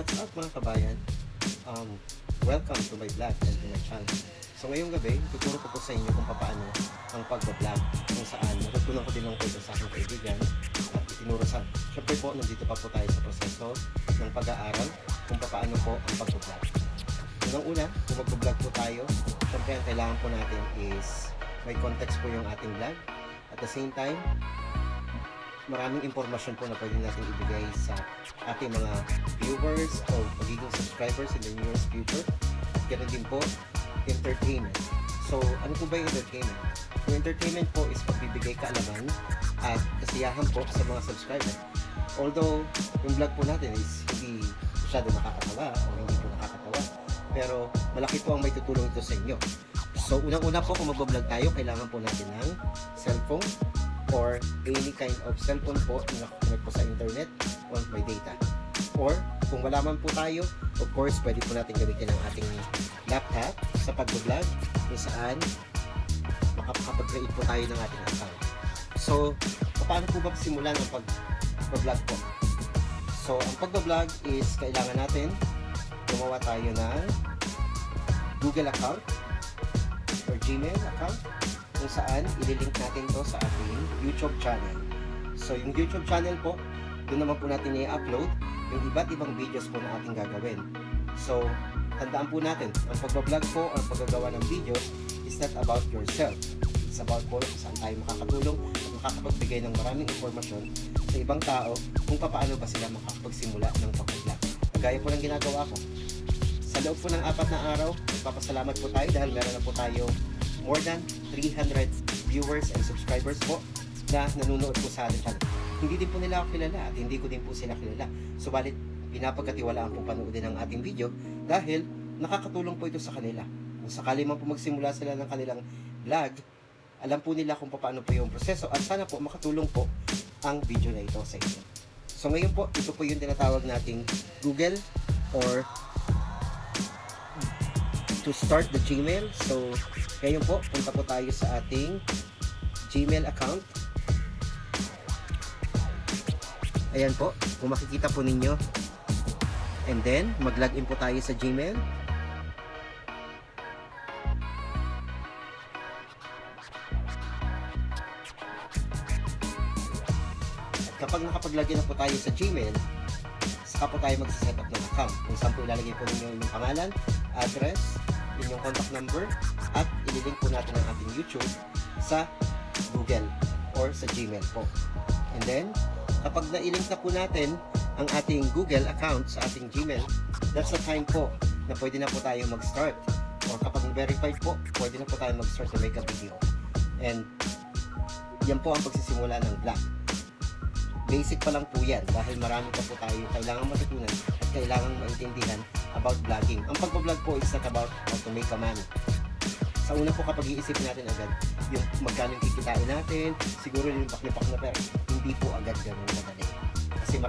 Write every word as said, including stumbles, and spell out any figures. What's up mga kabayan? Um, welcome to my vlog and to my channel. So ngayong gabi, tuturo ko po sa inyo kung paano ang pagbablog, kung saan natutunan ko din ng kwento sa aking kaibigan at itinurusan. Siyempre po, nandito pa po tayo sa proseso ng pag-aaral kung paano po ang pagbablog. Unang una, kung magbablog po tayo, siyempre ang kailangan po natin is may context po yung ating vlog. At the same time, maraming impormasyon po na pwede natin ibigay sa ating mga viewers o magiging subscribers in the nearest future. At ganoon din po, entertainment. So, ano po ba yung entertainment? So, entertainment po is pagbibigay kaalaman at kasiyahan po sa mga subscriber. Although, yung vlog po natin is hindi masyado nakakatawa o hindi po nakakatawa. Pero, malaki po ang may tutulong ito sa inyo. So, unang-una po kung mag-vlog tayo, kailangan po natin ng cellphone or any kind of cellphone po na connect po sa internet or may data. Or kung wala man po tayo, of course, pwede po natin gamitin ang ating laptop sa pag-vlog kung saan makakapag-create po tayo ng ating account. So, paano po ba simulan ang pag-vlog po? So, ang pag-vlog is kailangan natin gumawa tayo ng Google account or Gmail account kung saan ililink natin to sa ating YouTube channel. So, yung YouTube channel po, doon naman po natin i-upload yung iba't ibang videos po na ating gagawin. So, tandaan po natin, ang pagbablog po o paggagawa ng videos is not about yourself. It's about po kung saan tayo makakatulong at makakapagbigay ng maraming informasyon sa ibang tao kung paano ba sila makakapagsimula ng pagbablog. Gaya po ng ginagawa ko. Sa loob po ng apat na araw, magpapasalamat po tayo dahil meron na po tayo more than three hundred viewers and subscribers po na nanonood po sa ating channel. Hindi din po nila ako kilala at hindi ko din po sila kilala. Subalit, pinapagkatiwalaan po panoodin ang ating video dahil nakakatulong po ito sa kanila. Kung sakali man po magsimula sila ng kanilang vlog, alam po nila kung paano po yung proseso at sana po makatulong po ang video na ito sa inyo. So ngayon po, ito po yung tinatawag nating Google or to start the Gmail. So, ngayon po, punta po tayo sa ating Gmail account. Ayan po, kung makikita po ninyo. And then, mag-login po tayo sa Gmail. At kapag nakapag-login na po tayo sa Gmail, saka po tayo mag-set up ng account. Kung saan po ilalagay po ninyo yung pangalan, address, inyong contact number, at ililink po natin ang ating YouTube sa Google or sa Gmail po. And then, kapag nailink na po natin ang ating Google account sa ating Gmail, that's the time po na pwede na po tayo mag-start. Or kapag verified po, pwede na po tayo mag-start na make a video. And yan po ang pagsisimula ng vlog. Basic pa lang po yan dahil marami pa po tayo kailangan matutunan at kailangan maintindihan about vlogging. Ang pagbablog po is not about how to make a money. Sa una po kapag iisip natin agad yung magkano kikitain natin, siguro yung paklipak na pera, hindi po agad ganun madali. Kasi marami